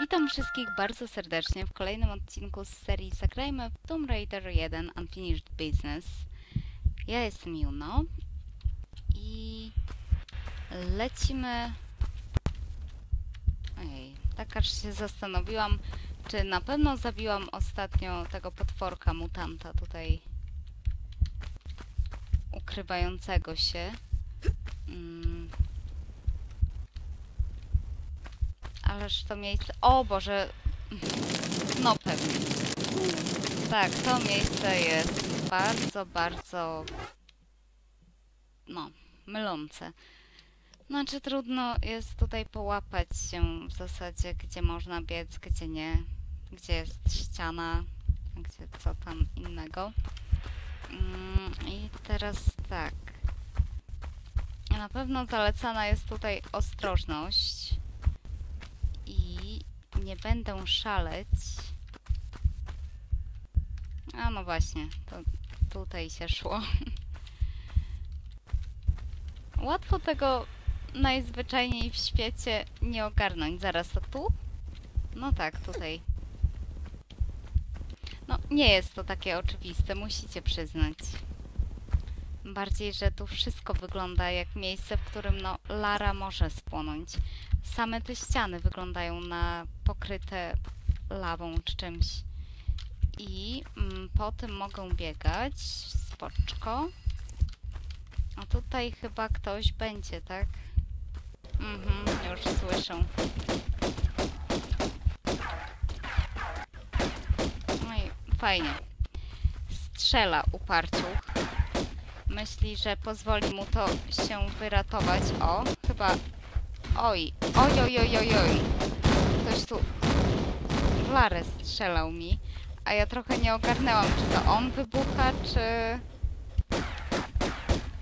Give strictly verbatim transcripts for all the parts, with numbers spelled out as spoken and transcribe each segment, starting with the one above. Witam wszystkich bardzo serdecznie w kolejnym odcinku z serii Zagrajmy w Tomb Raider jeden Unfinished Business. Ja jestem Yuno i lecimy... Ojej, tak aż się zastanowiłam, czy na pewno zabiłam ostatnio tego potworka, mutanta tutaj ukrywającego się. Mm. Ależ to miejsce... O Boże! No pewnie. Tak, to miejsce jest bardzo, bardzo... No, mylące. Znaczy trudno jest tutaj połapać się w zasadzie, gdzie można biec, gdzie nie. Gdzie jest ściana, gdzie co tam innego. Mm, i teraz tak. Na pewno zalecana jest tutaj ostrożność. I nie będę szaleć. A no właśnie, to tutaj się szło. Łatwo tego najzwyczajniej w świecie nie ogarnąć. Zaraz, to tu? No tak, tutaj. No nie jest to takie oczywiste, musicie przyznać. Bardziej, że tu wszystko wygląda jak miejsce, w którym no, Lara może spłonąć. Same te ściany wyglądają na pokryte lawą czy czymś. I mm, po tym mogą biegać. Spoczko. A tutaj chyba ktoś będzie, tak? Mhm, już słyszę. No i fajnie. Strzela uparciuch. Myśli, że pozwoli mu to się wyratować. O, chyba... Oj, oj, oj, oj, oj, oj. Ktoś tu w Larę strzelał mi, a ja trochę nie ogarnęłam, czy to on wybucha, czy...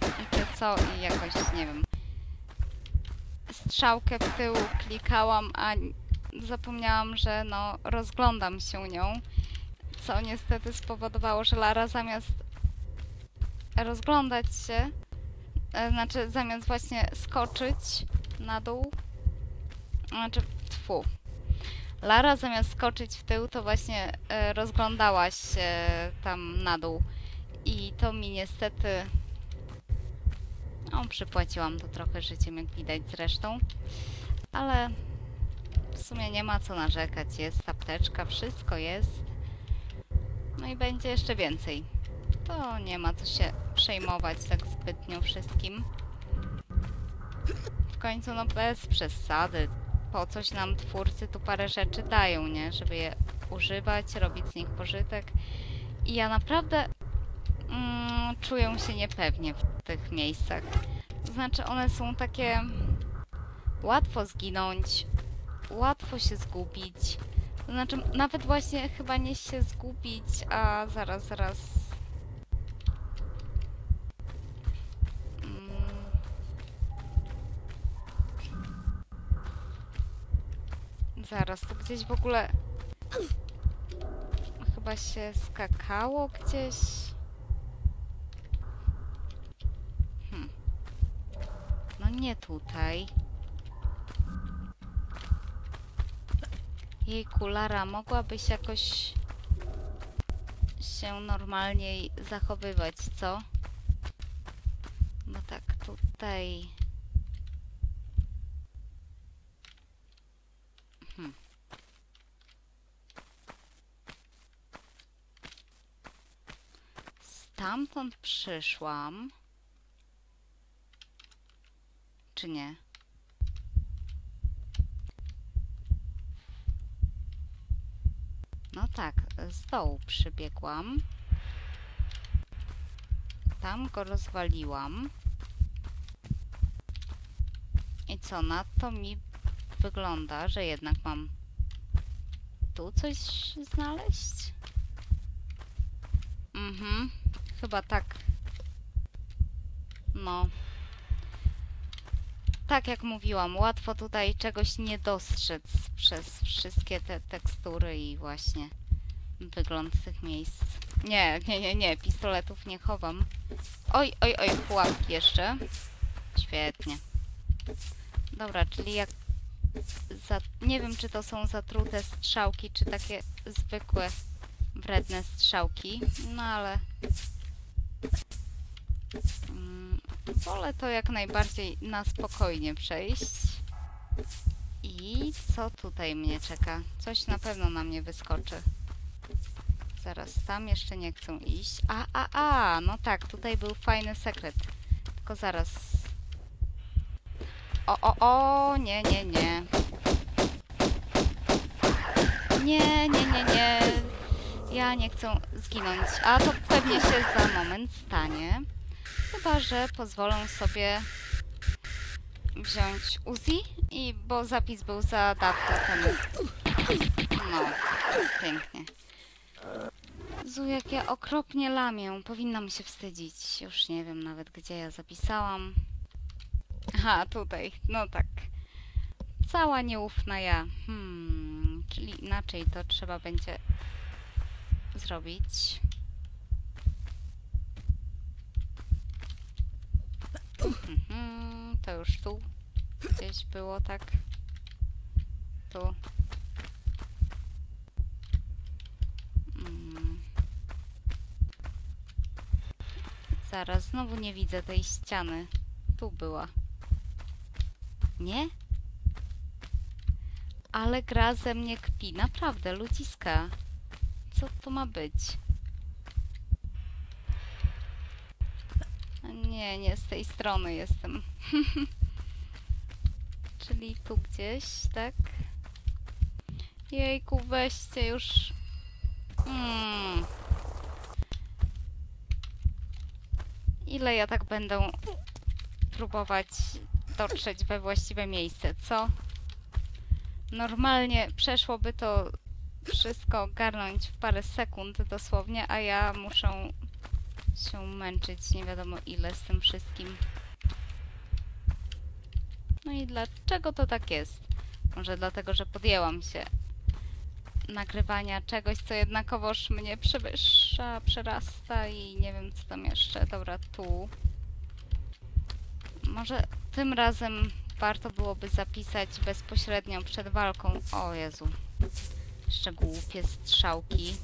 I czy co, i jakoś, nie wiem. Strzałkę w tył klikałam, a zapomniałam, że no, rozglądam się nią, co niestety spowodowało, że Lara zamiast rozglądać się, znaczy zamiast właśnie skoczyć na dół, znaczy tfu. Lara zamiast skoczyć w tył, to właśnie y, rozglądałaś się tam na dół i to mi niestety, no przypłaciłam to trochę życiem, jak widać zresztą, ale w sumie nie ma co narzekać, jest apteczka, wszystko jest, no i będzie jeszcze więcej, to nie ma co się przejmować tak zbytnio wszystkim. W końcu, no bez przesady, po coś nam twórcy tu parę rzeczy dają, nie? Żeby je używać, robić z nich pożytek. I ja naprawdę mm, czuję się niepewnie w tych miejscach. To znaczy one są takie... Łatwo zginąć, łatwo się zgubić. To znaczy nawet właśnie chyba nie się zgubić, a zaraz, zaraz... Zaraz, tu gdzieś w ogóle chyba się skakało gdzieś. Hm. No nie tutaj. Jejku, Lara, mogłabyś jakoś się normalniej zachowywać, co? No tak, tutaj... Hmm. Stamtąd przyszłam. Czy nie? No tak, z dołu przybiegłam. Tam go rozwaliłam. I co, na to mi wygląda, że jednak mam tu coś znaleźć? Mhm, chyba tak. No. Tak jak mówiłam, łatwo tutaj czegoś nie dostrzec przez wszystkie te tekstury i właśnie wygląd tych miejsc. Nie, nie, nie, nie, pistoletów nie chowam. Oj, oj, oj, pułapki jeszcze. Świetnie. Dobra, czyli jak za, nie wiem, czy to są zatrute strzałki, czy takie zwykłe wredne strzałki, no ale mm, wolę to jak najbardziej na spokojnie przejść. I co tutaj mnie czeka? Coś na pewno na mnie wyskoczy. Zaraz, tam jeszcze nie chcę iść. A, a, a, no tak, tutaj był fajny sekret. Tylko zaraz. O, o, o, nie, nie, nie. Nie, nie, nie, nie. Ja nie chcę zginąć. A to pewnie się za moment stanie. Chyba że pozwolę sobie wziąć Uzi, i bo zapis był za dawno temu. No, pięknie. Zu, jak ja okropnie lamię. Powinnam się wstydzić. Już nie wiem nawet, gdzie ja zapisałam. Aha, tutaj. No tak. Cała nieufna ja. Hmm, czyli inaczej to trzeba będzie zrobić. Mhm, to już tu gdzieś było, tak? Tu. Hmm. Zaraz, znowu nie widzę tej ściany. Tu była. Nie? Ale gra ze mnie kpi. Naprawdę, ludziska. Co to ma być? Nie, nie z tej strony jestem. Czyli tu gdzieś, tak? Jejku, weźcie już. Hmm. Ile ja tak będę próbować dotrzeć we właściwe miejsce, co? Normalnie przeszłoby to wszystko ogarnąć w parę sekund dosłownie, a ja muszę się męczyć nie wiadomo ile z tym wszystkim. No i dlaczego to tak jest? Może dlatego, że podjęłam się nagrywania czegoś, co jednakowoż mnie przewyższa, przerasta i nie wiem co tam jeszcze. Dobra, tu. Może tym razem warto byłoby zapisać bezpośrednio przed walką. O Jezu. Jeszcze głupie strzałki.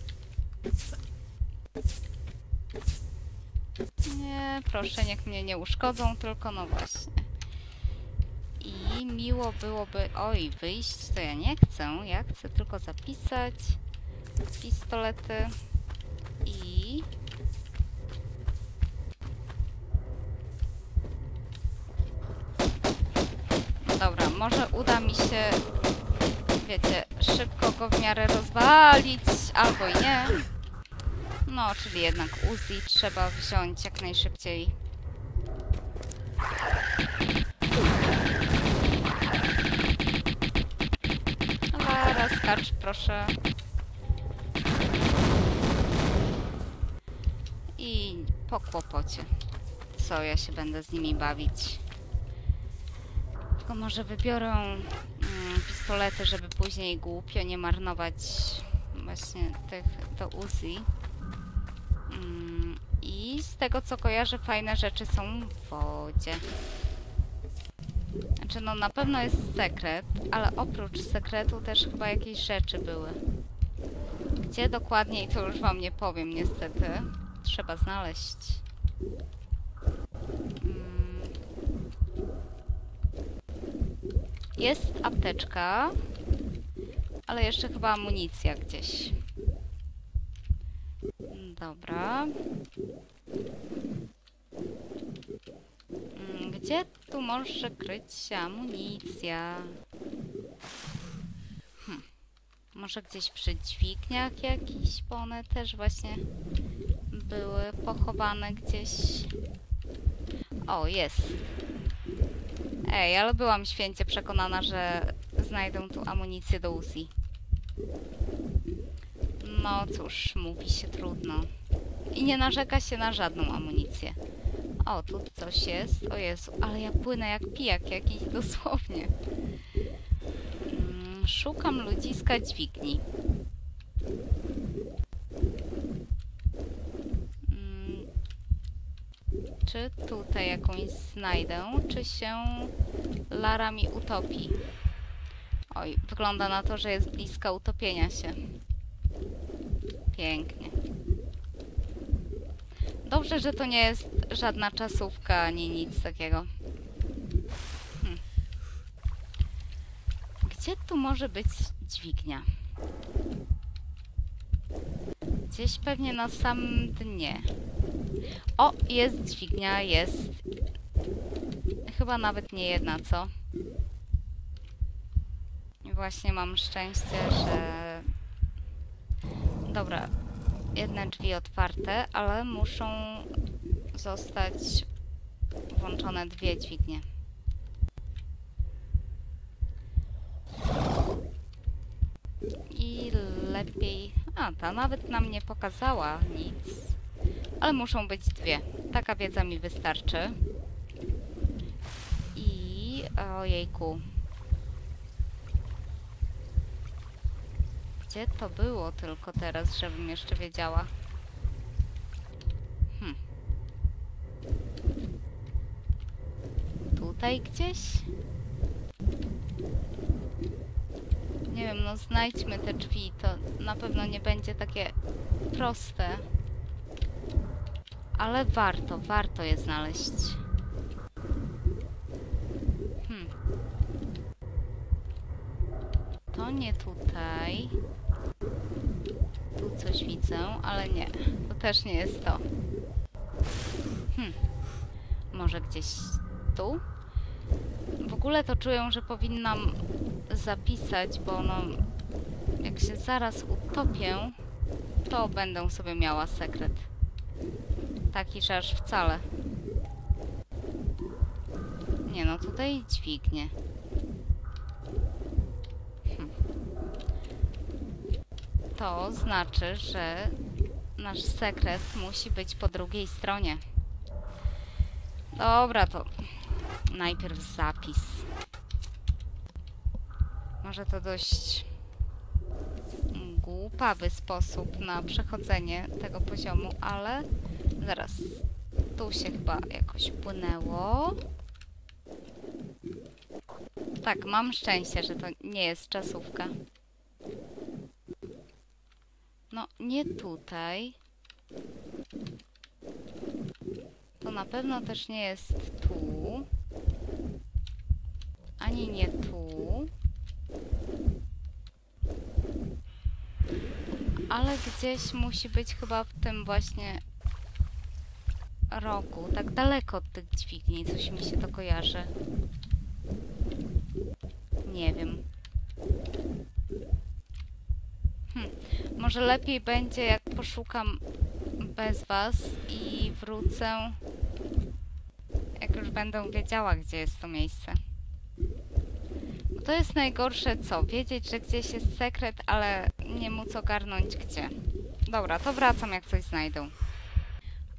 Nie, proszę, niech mnie nie uszkodzą, tylko no właśnie. I miło byłoby... Oj, wyjść to ja nie chcę. Ja chcę tylko zapisać pistolety i... Dobra, może uda mi się, wiecie, szybko go w miarę rozwalić, albo i nie. No, czyli jednak Uzi trzeba wziąć jak najszybciej. Lara, skacz, proszę. I po kłopocie. Co ja się będę z nimi bawić? Tylko może wybiorę mm, pistolety, żeby później głupio nie marnować właśnie tych do Uzi. Mm, I z tego co kojarzę, fajne rzeczy są w wodzie. Znaczy no na pewno jest sekret, ale oprócz sekretu też chyba jakieś rzeczy były. Gdzie dokładniej to już wam nie powiem niestety. Trzeba znaleźć. Mm. Jest apteczka, ale jeszcze chyba amunicja gdzieś. Dobra. Gdzie tu może kryć się amunicja? Hm. Może gdzieś przy dźwigniach jakiś, bo one też właśnie były pochowane gdzieś. O, jest. Ej, ale byłam święcie przekonana, że znajdę tu amunicję do Uzi. No cóż, mówi się trudno. I nie narzeka się na żadną amunicję. O, tu coś jest. O Jezu, ale ja płynę jak pijak jakiś dosłownie. Mm, szukam ludziska dźwigni. Mm, czy tutaj jakąś znajdę, czy się Lara mi utopi? Oj, wygląda na to, że jest bliska utopienia się. Pięknie. Dobrze, że to nie jest żadna czasówka, ani nic takiego. Hm. Gdzie tu może być dźwignia? Gdzieś pewnie na samym dnie. O, jest dźwignia, jest. Chyba nawet nie jedna, co? Właśnie mam szczęście, że... Dobra, jedne drzwi otwarte, ale muszą zostać włączone dwie dźwignie. I lepiej... A, ta nawet nam nie pokazała nic. Ale muszą być dwie. Taka wiedza mi wystarczy. I... Ojejku. Gdzie to było tylko teraz, żebym jeszcze wiedziała? Hm. Tutaj gdzieś? Nie wiem, no znajdźmy te drzwi, to na pewno nie będzie takie proste. Ale warto, warto je znaleźć. Hmm. To nie tutaj. Tu coś widzę, ale nie. To też nie jest to. Hmm. Może gdzieś tu? W ogóle to czuję, że powinnam zapisać, bo no, jak się zaraz utopię, to będę sobie miała sekret. Taki, że aż wcale. Nie no, tutaj dźwignie. Hm. To znaczy, że nasz sekret musi być po drugiej stronie. Dobra, to najpierw zapis. Może to dość głupawy sposób na przechodzenie tego poziomu, ale zaraz, tu się chyba jakoś płynęło. Tak, mam szczęście, że to nie jest czasówka. No, nie tutaj. To na pewno też nie jest tu. Ani nie tu. Ale gdzieś musi być chyba w tym właśnie rogu. Tak daleko od tych dźwigni. Coś mi się to kojarzy. Nie wiem. Hm. Może lepiej będzie, jak poszukam bez was i wrócę, jak już będę wiedziała, gdzie jest to miejsce. Bo to jest najgorsze, co? Wiedzieć, że gdzieś jest sekret, ale nie móc ogarnąć gdzie. Dobra, to wracam, jak coś znajdę.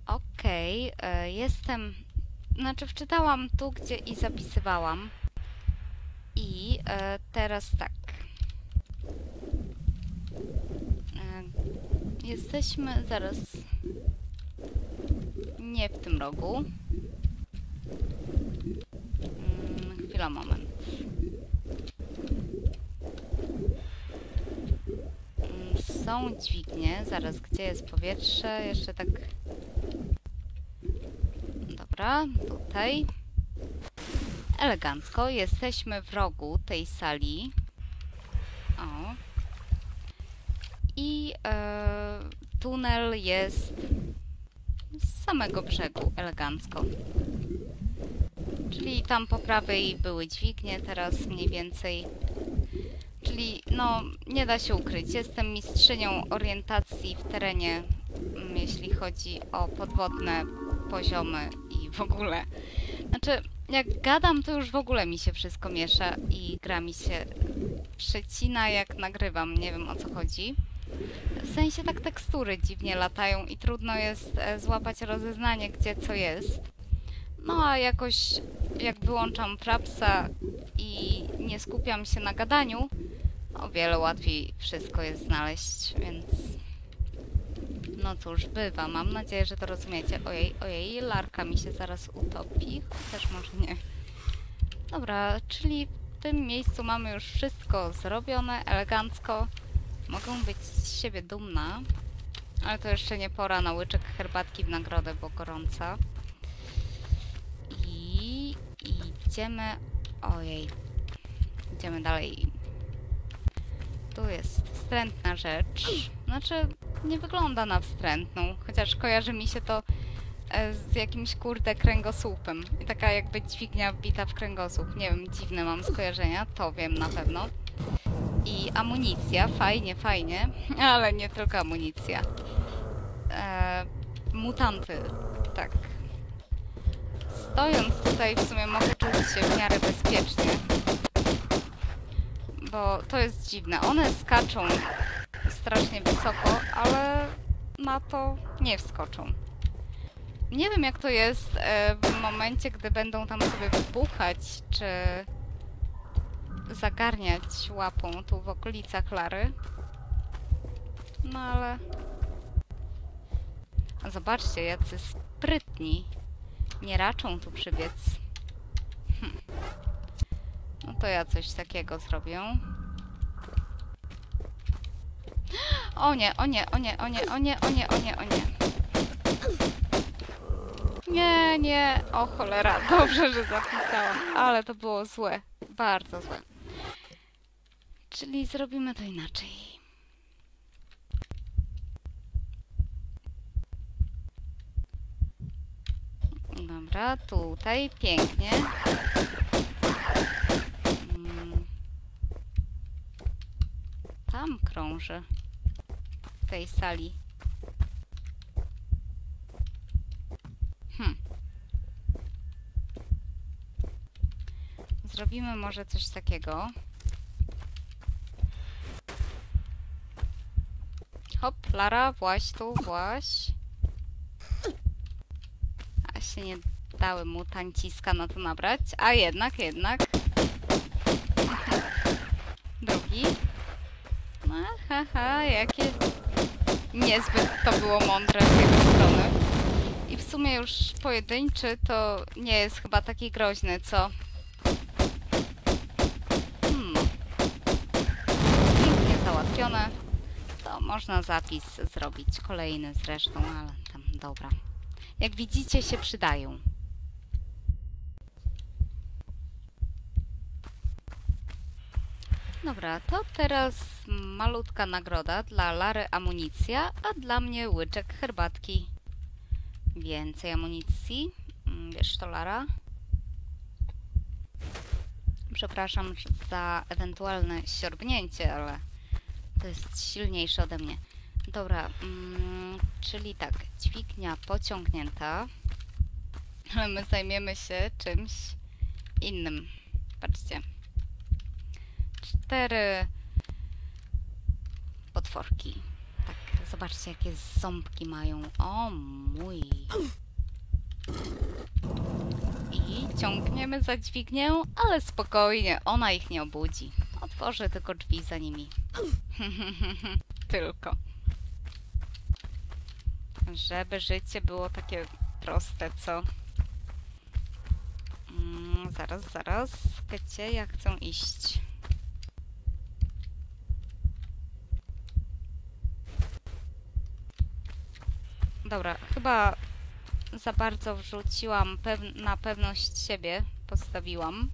Okej, okay, jestem... Znaczy wczytałam tu, gdzie i zapisywałam. I e, teraz tak. E, jesteśmy zaraz... Nie w tym rogu. Hmm, chwila, moment. Są dźwignie. Zaraz, gdzie jest powietrze? Jeszcze tak... Dobra, tutaj. Elegancko. Jesteśmy w rogu tej sali. O. I e, tunel jest z samego brzegu. Elegancko. Czyli tam po prawej były dźwignie, teraz mniej więcej... Czyli, no, nie da się ukryć. Jestem mistrzynią orientacji w terenie, jeśli chodzi o podwodne poziomy i w ogóle. Znaczy, jak gadam, to już w ogóle mi się wszystko miesza i gra mi się przecina, jak nagrywam. Nie wiem, o co chodzi. W sensie tak tekstury dziwnie latają i trudno jest złapać rozeznanie, gdzie co jest. No, a jakoś, jak wyłączam frapsa i nie skupiam się na gadaniu, o wiele łatwiej wszystko jest znaleźć, więc... No cóż, bywa. Mam nadzieję, że to rozumiecie. Ojej, ojej, Larka mi się zaraz utopi. Chociaż może nie. Dobra, czyli tym miejscu mamy już wszystko zrobione, elegancko. Mogę być z siebie dumna. Ale to jeszcze nie pora na łyczek herbatki w nagrodę, bo gorąca. I idziemy... Ojej. Idziemy dalej. Tu jest wstrętna rzecz. Znaczy, nie wygląda na wstrętną. Chociaż kojarzy mi się to z jakimś kurde kręgosłupem. I taka jakby dźwignia wbita w kręgosłup. Nie wiem, dziwne mam skojarzenia. To wiem na pewno. I amunicja. Fajnie, fajnie. Ale nie tylko amunicja. Eee, mutanty. Tak. Stojąc tutaj w sumie mogę czuć się w miarę bezpiecznie. Bo to jest dziwne. One skaczą strasznie wysoko, ale na to nie wskoczą. Nie wiem jak to jest w momencie, gdy będą tam sobie wybuchać, czy zagarniać łapą tu w okolicach Lary. No ale... A zobaczcie, jacy sprytni. Nie raczą tu przybiec. Hm. No to ja coś takiego zrobię. O nie, o nie, o nie, o nie, o nie, o nie, o nie, o nie. Nie, nie, o cholera, dobrze, że zapisałam, ale to było złe, bardzo złe. Czyli zrobimy to inaczej. Dobra, tutaj pięknie. Tam krąży w tej sali. Hm. Zrobimy może coś takiego. Hop, Lara, właź tu, właź. A się nie dały mu tańciska na to nabrać. A jednak, jednak. Drugi. Aha, ha, jakie niezbyt to było mądre z jego strony. I w sumie już pojedynczy to nie jest chyba taki groźny, co? Hmm. Pięknie załatwione. To można zapis zrobić. Kolejny zresztą, ale tam dobra. Jak widzicie się przydają. Dobra, to teraz malutka nagroda dla Lary amunicja, a dla mnie łyczek herbatki. Więcej amunicji. Wiesz to, Lara? Przepraszam za ewentualne siorbnięcie, ale to jest silniejsze ode mnie. Dobra, mm, czyli tak, dźwignia pociągnięta, ale my zajmiemy się czymś innym. Patrzcie. Cztery potworki. Tak, zobaczcie jakie ząbki mają. O mój. I ciągniemy za dźwignię, ale spokojnie, ona ich nie obudzi. Otworzę tylko drzwi za nimi. Tylko. Żeby życie było takie proste, co? Mm, zaraz, zaraz. Gdzie ja chcę iść? Dobra, chyba za bardzo wrzuciłam, pew na pewność siebie postawiłam.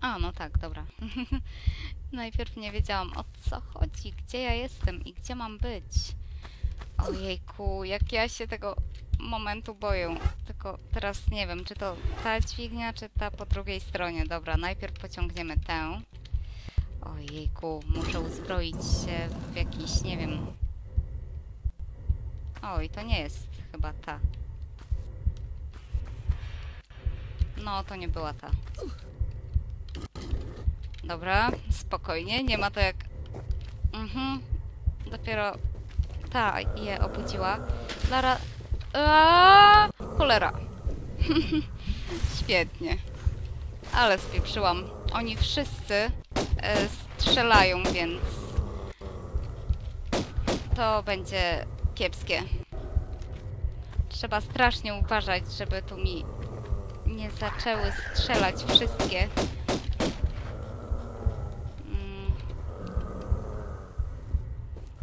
A, no tak, dobra. Najpierw nie wiedziałam o co chodzi, gdzie ja jestem i gdzie mam być. Ojejku, jak ja się tego momentu boję. Tylko teraz nie wiem, czy to ta dźwignia, czy ta po drugiej stronie. Dobra, najpierw pociągniemy tę. Ojejku, muszę uzbroić się w jakiś, nie wiem... Oj, to nie jest chyba ta. No, to nie była ta. Dobra, spokojnie, nie ma to jak... Mhm, dopiero ta je obudziła. Lara... Aaaa! Cholera. Świetnie. Ale spieprzyłam. Oni wszyscy y, strzelają, więc... To będzie... kiepskie. Trzeba strasznie uważać, żeby tu mi nie zaczęły strzelać wszystkie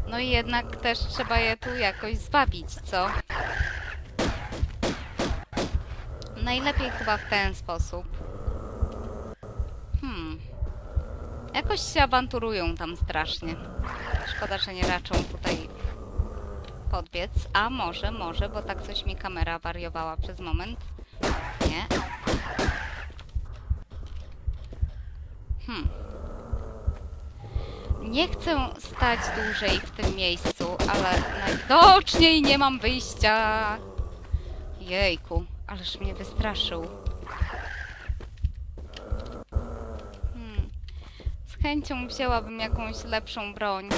No i jednak też trzeba je tu jakoś zwabić, co? Najlepiej chyba w ten sposób. Hmm. Jakoś się awanturują tam strasznie. Szkoda, że nie raczą tutaj podbiec. A może, może, bo tak coś mi kamera wariowała przez moment. Nie. Hmm. Nie chcę stać dłużej w tym miejscu, ale najwidoczniej nie mam wyjścia. Jejku, ależ mnie wystraszył. Hmm. Z chęcią wzięłabym jakąś lepszą broń.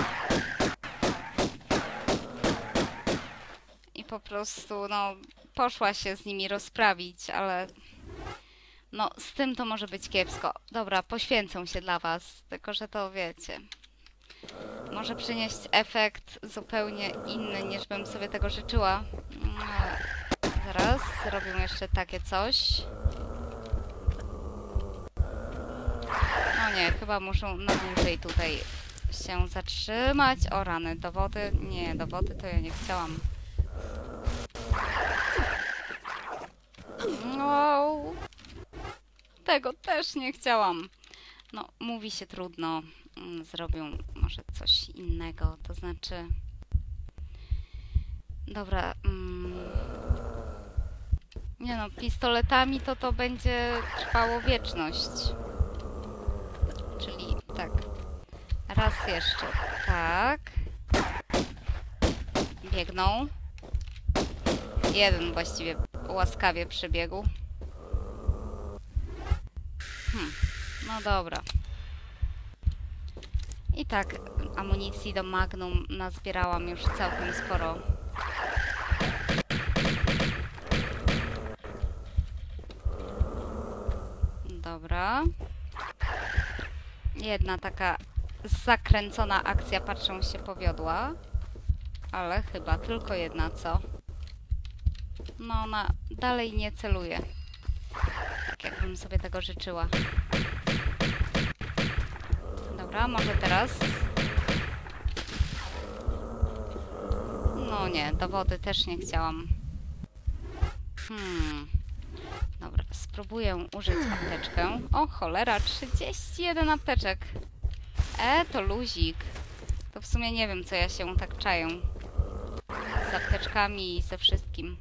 I po prostu, no, poszła się z nimi rozprawić, ale... No, z tym to może być kiepsko. Dobra, poświęcę się dla was, tylko że to wiecie. Może przynieść efekt zupełnie inny, niż bym sobie tego życzyła. No, zaraz zrobimy jeszcze takie coś. No nie, chyba muszą na dłużej tutaj się zatrzymać. O rany, do wody? Nie, do wody to ja nie chciałam. Wow. Tego też nie chciałam. No, mówi się trudno. Zrobią może coś innego, to znaczy... Dobra... Mm... Nie no, pistoletami to to będzie trwało wieczność. Czyli tak. Raz jeszcze. Tak. Biegną. Jeden właściwie łaskawie przybiegł. Hmm, no dobra. I tak amunicji do Magnum nazbierałam już całkiem sporo. Dobra. Jedna taka zakręcona akcja, patrzą się, powiodła. Ale chyba tylko jedna, co? No ona dalej nie celuje. Tak jakbym sobie tego życzyła. Dobra, może teraz? No nie, do wody też nie chciałam. Hmm. Dobra, spróbuję użyć apteczkę. O cholera, trzydzieści jeden apteczek. E, to luzik. To w sumie nie wiem, co ja się tak czaję. Z apteczkami i ze wszystkim.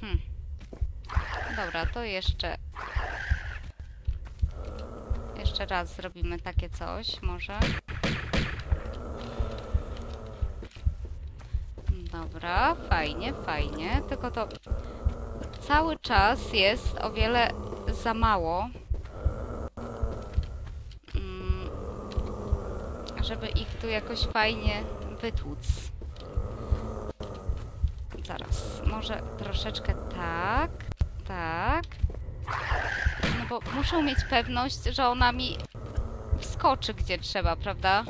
Hmm. Dobra, to jeszcze... Jeszcze raz zrobimy takie coś, może. Dobra, fajnie, fajnie. Tylko to cały czas jest o wiele za mało, żeby ich tu jakoś fajnie wytłuc. Zaraz, może troszeczkę tak, tak. No bo muszę mieć pewność, że ona mi wskoczy gdzie trzeba, prawda?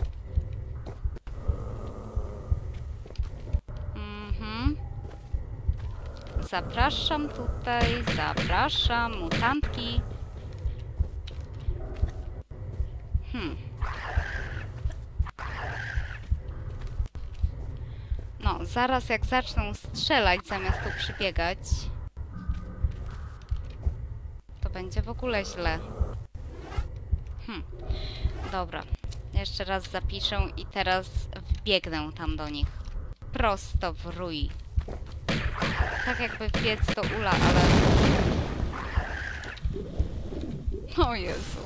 Mhm. Zapraszam tutaj, zapraszam, mutantki. Hmm. No, zaraz jak zaczną strzelać zamiast tu przybiegać... Będzie w ogóle źle. Hm. Dobra. Jeszcze raz zapiszę i teraz wbiegnę tam do nich. Prosto w rój. Tak jakby wbiec do ula, ale... O Jezu.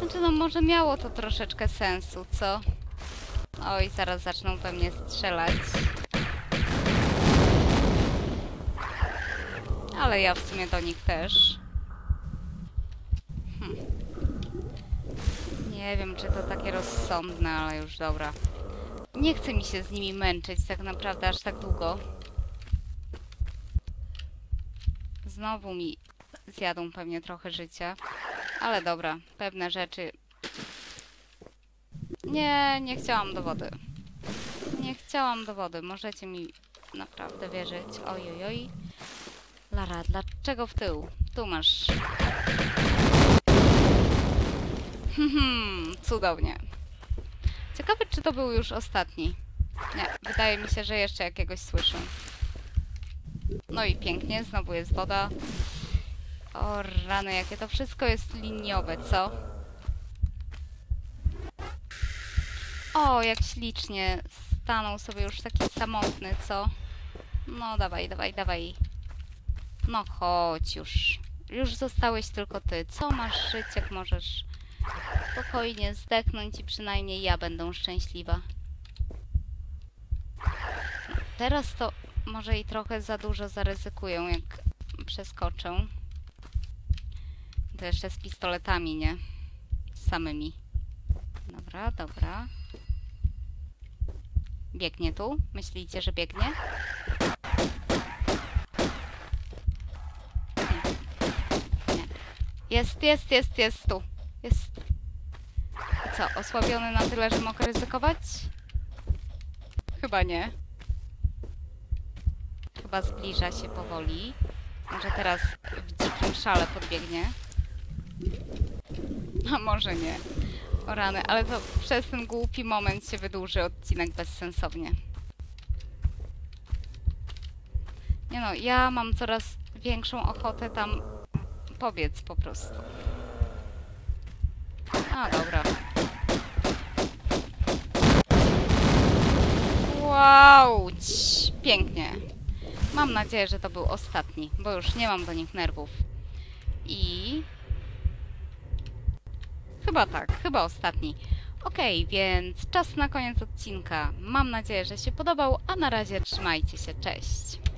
Znaczy no może miało to troszeczkę sensu, co? Oj, zaraz zaczną we mnie strzelać. Ale ja w sumie do nich też. Nie wiem, czy to takie rozsądne, ale już dobra. Nie chce mi się z nimi męczyć tak naprawdę aż tak długo. Znowu mi zjadą pewnie trochę życia. Ale dobra, pewne rzeczy... Nie, nie chciałam do wody. Nie chciałam do wody, możecie mi naprawdę wierzyć. Ojojoj. Oj. Lara, dlaczego w tył? Tu masz... Hmm, cudownie. Ciekawe, czy to był już ostatni. Nie, wydaje mi się, że jeszcze jakiegoś słyszę. No i pięknie, znowu jest woda. O rany, jakie to wszystko jest liniowe, co? O, jak ślicznie stanął sobie już taki samotny, co? No dawaj, dawaj, dawaj. No chodź już. Już zostałeś tylko ty. Co masz żyć, jak możesz spokojnie zdechnąć i przynajmniej ja będę szczęśliwa. No, teraz to może i trochę za dużo zaryzykuję, jak przeskoczę. To jeszcze z pistoletami, nie? Z samymi. Dobra, dobra. Biegnie tu? Myślicie, że biegnie? Nie. Nie. Jest, jest, jest, jest tu. Jest. I co, osłabiony na tyle, że mogę ryzykować? Chyba nie. Chyba zbliża się powoli. Może teraz w dzikim szale podbiegnie. A może nie. O rany, ale to przez ten głupi moment się wydłuży odcinek bezsensownie. Nie no, ja mam coraz większą ochotę tam pobiec po prostu. A, dobra. Wow, cii, pięknie. Mam nadzieję, że to był ostatni, bo już nie mam do nich nerwów. I... chyba tak, chyba ostatni. Okej, okay, więc czas na koniec odcinka. Mam nadzieję, że się podobał, a na razie trzymajcie się, cześć!